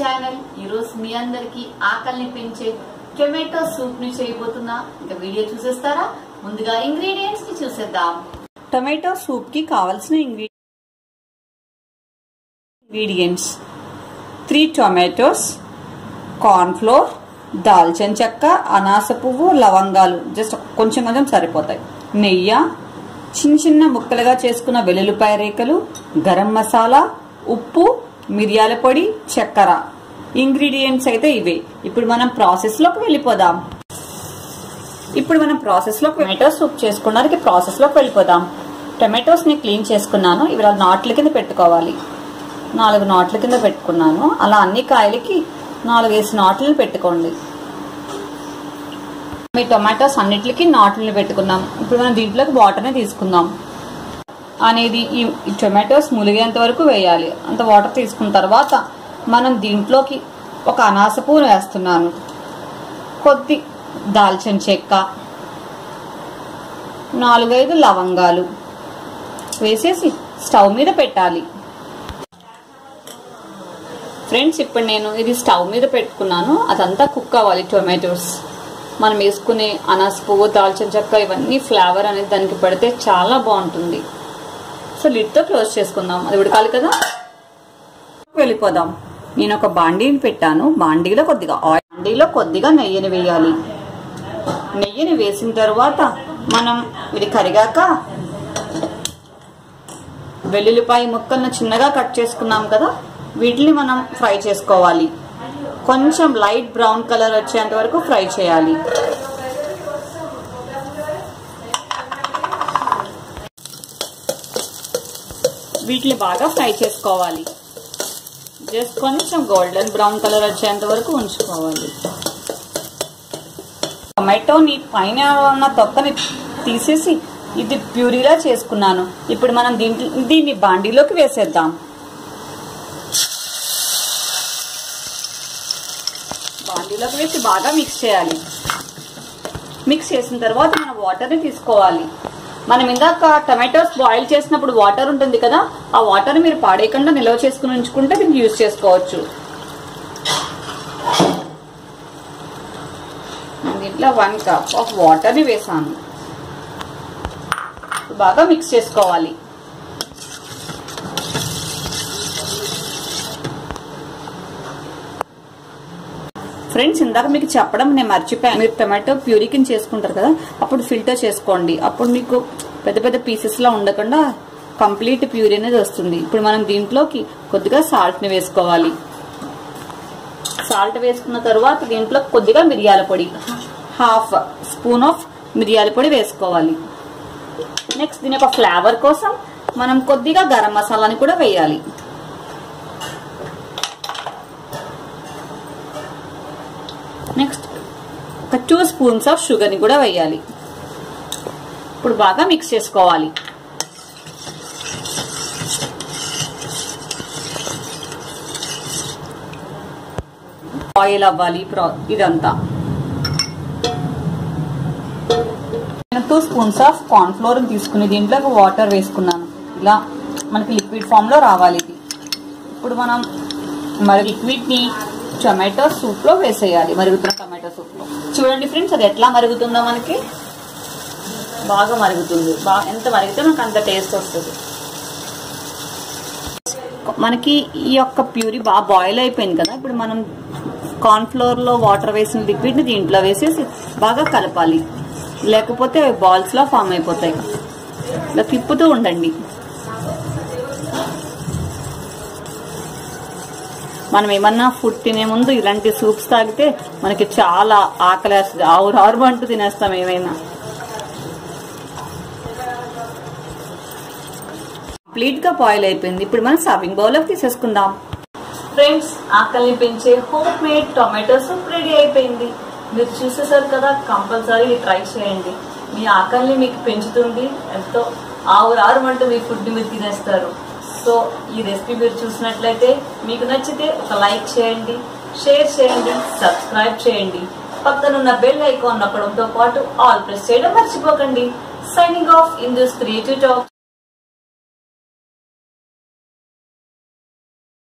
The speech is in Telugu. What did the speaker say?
चैनल अंदर की आकल टोमेटो सूप वीडियो चूसेस्तारा मुंदुगा इंग्रेडिएंट्स की चूसेद्दाम। टोमेटो सूप की कावाल्సిన इंग्रेडिएंट्स 3 टोमेटोस, कॉर्न फ्लोर, दालचीनी चक्क, अनास पुव्వు, लवंगालु जस्ट కొంచెం కొంచెం సరిపోతాయి। నెయ్యి, చిన్న చిన్న ముక్కలుగా చేసుకున్న వెల్లుల్లిపాయ రేకలు, గరం మసాలా, ఉప్పు, మిరియాల పొడి, చక్కెర। ఇంగ్రీడియెంట్స్ అయితే ఇవే। ఇప్పుడు మనం ప్రాసెస్ లోకి వెళ్ళిపోదాం। టొమాటో సూప్ చేసుకున్నాక ప్రాసెస్ లోకి వెళ్ళిపోదాం। టొమాటోస్ ని క్లీన్ చేసుకున్నాను। ఇవలా నాట్ల కింద పెట్టుకోవాలి। 4 నాట్ల కింద పెట్టుకున్నాను। అలా అన్ని కాయలకి 4 నాట్లను పెట్టుకోండి। మీ టొమాటోస్ అన్నిటికి నాట్లను పెట్టుకున్నాం। ఇప్పుడు మనం దీంట్లోకి వాటర్ ని తీసుకుందాం। అనేది ఈ టొమాటోస్ ములిగేంత వరకు వేయాలి। అంత వాటర్ తీసుకున్న తర్వాత మనం దీంట్లోకి ఒక అనాస పువ్వు వేస్తున్నాను। కొద్ది దాల్చిన చెక్క, 4-5 లవంగాలు వేసేసి స్టవ్ మీద పెట్టాలి। ఫ్రెండ్స్ ఇప్పుడు నేను ఇది స్టవ్ మీద పెట్టుకున్నాను। అదంతా కుక్ అవ్వాలి। టొమాటోస్ మనం వేసుకునే అనాస పువ్వు, దాల్చిన చెక్క ఇవన్నీ ఫ్లేవర్ అనేది దానికి పడితే చాలా బాగుంటుంది। సో లిడ్ తో క్లోజ్ చేసుకుందాం। అది ఉడకాలి కదా, వెళ్ళిపోదాం। నేను ఒక బాండీని పెట్టాను। బాండీలో కొద్దిగా ఆయిల్, బాండీలో కొద్దిగా నెయ్యిని వేయాలి। నెయ్యిని వేసిన తర్వాత మనం ఇది కరిగాక వెల్లుల్లిపాయ ముక్కలను చిన్నగా కట్ చేసుకున్నాం కదా, వీటిని మనం ఫ్రై చేసుకోవాలి। కొంచెం లైట్ బ్రౌన్ కలర్ వచ్చేంత వరకు ఫ్రై చేయాలి। వీటిని బాగా ఫ్రై చేసుకోవాలి। జస్ట్ కొంచెం గోల్డెన్ బ్రౌన్ కలర్ వచ్చేంత వరకు ఉంచుకోవాలి। టొమాటోని పైన ఉన్న తొక్కని తీసేసి ఇది ప్యూరీలా చేసుకున్నాను। ఇప్పుడు మనం దీన్ని బాండీలోకి వేసేద్దాం। బాండీలోకి వేసి బాగా మిక్స్ చేయాలి। మిక్స్ చేసిన తర్వాత మనం వాటర్ని తీసుకోవాలి। మనం ఇందాక టొమాటోస్ బాయిల్ చేసినప్పుడు వాటర్ ఉంటుంది కదా, ఆ వాటర్ మీరు పాడేయకుండా నిల్వ చేసుకుని ఉంచుకుంటే దీన్ని యూజ్ చేసుకోవచ్చు। దీంట్లో 1 కప్ ఆఫ్ వాటర్ని వేసాను। బాగా మిక్స్ చేసుకోవాలి। ఫ్రెండ్స్ ఇందాక మీకు చెప్పడం నేను మర్చిపోయాను। మీరు టొమాటో ప్యూరీకిన్ చేసుకుంటారు కదా, అప్పుడు ఫిల్టర్ చేసుకోండి। అప్పుడు మీకు పెద్ద పెద్ద పీసెస్లా ఉండకుండా కంప్లీట్ ప్యూరీ అనేది వస్తుంది। ఇప్పుడు మనం దీంట్లోకి కొద్దిగా సాల్ట్ని వేసుకోవాలి। సాల్ట్ వేసుకున్న తర్వాత దీంట్లో కొద్దిగా మిరియాల పొడి, 1/2 స్పూన్ ఆఫ్ మిరియాల పొడి వేసుకోవాలి। నెక్స్ట్ దీని యొక్క ఫ్లేవర్ కోసం మనం కొద్దిగా గరం మసాలాని కూడా వేయాలి। నెక్స్ట్ 2 స్పూన్స్ ఆఫ్ షుగర్ని కూడా వేయాలి। ఇప్పుడు బాగా మిక్స్ చేసుకోవాలి। బాయిల్ అవ్వాలి ఇదంతా। 2 స్పూన్స్ ఆఫ్ కార్న్ ఫ్లోర్ తీసుకుని దీంట్లో వాటర్ వేసుకున్నాను। ఇలా మనకి లిక్విడ్ ఫామ్ లో రావాలి ఇది। ఇప్పుడు మనం మరి లిక్విడ్ని టొమాటో సూప్ లో వేసేయాలి। మరుగుతున్న టొమాటో సూప్ లో చూడండి ఫ్రెండ్స్, అది ఎట్లా మరుగుతుందో మనకి బాగా మరుగుతుంది। ఎంత మరిగితే మనకు అంత టేస్ట్ వస్తుంది। మనకి ఈ యొక్క ప్యూరీ బాగా బాయిల్ అయిపోయింది కదా, ఇప్పుడు మనం కార్న్ ఫ్లోర్ లో వాటర్ వేసిన లిక్విడ్ ని దీంట్లో వేసేసి బాగా కలపాలి। లేకపోతే బాల్స్ లా ఫామ్ అయిపోతాయి। ఇలా తిప్పుతూ ఉండండి। మనం ఏమన్నా ఫుడ్ తినే ముందు ఇలాంటి సూప్స్ తాగితే మనకి చాలా ఆకలి వేస్తుంది, ఆవురు అంటూ తినేస్తాం ఏమైనా। కంప్లీట్ గా బాయిల్ అయిపోయింది। ఇప్పుడు మనం సర్వింగ్ బౌల్ లోకి తీసేసుకుందాం। ఫ్రెండ్స్ ఆకలిని పెంచే home made tomato soup ready అయిపోయింది। మీరు చూసేసారు కదా, కంపల్సరీ ట్రై చేయండి। మీ ఆకలిని మీకు పెంచుతుంది, ఎంతో ఆవురు అంటూ మీ ఫుడ్ మీరు తినేస్తారు। సో ఈ రెసిపీ మీరు చూసినట్లయితే, మీకు నచ్చితే ఒక లైక్ చేయండి, షేర్ చేయండి, సబ్స్క్రైబ్ చేయండి। పక్కనున్న బెల్ ఐకాన్ నొక్కడంతో పాటు ఆల్ ప్రెస్ చేయడం మర్చిపోకండి। Signing off in this creative talk.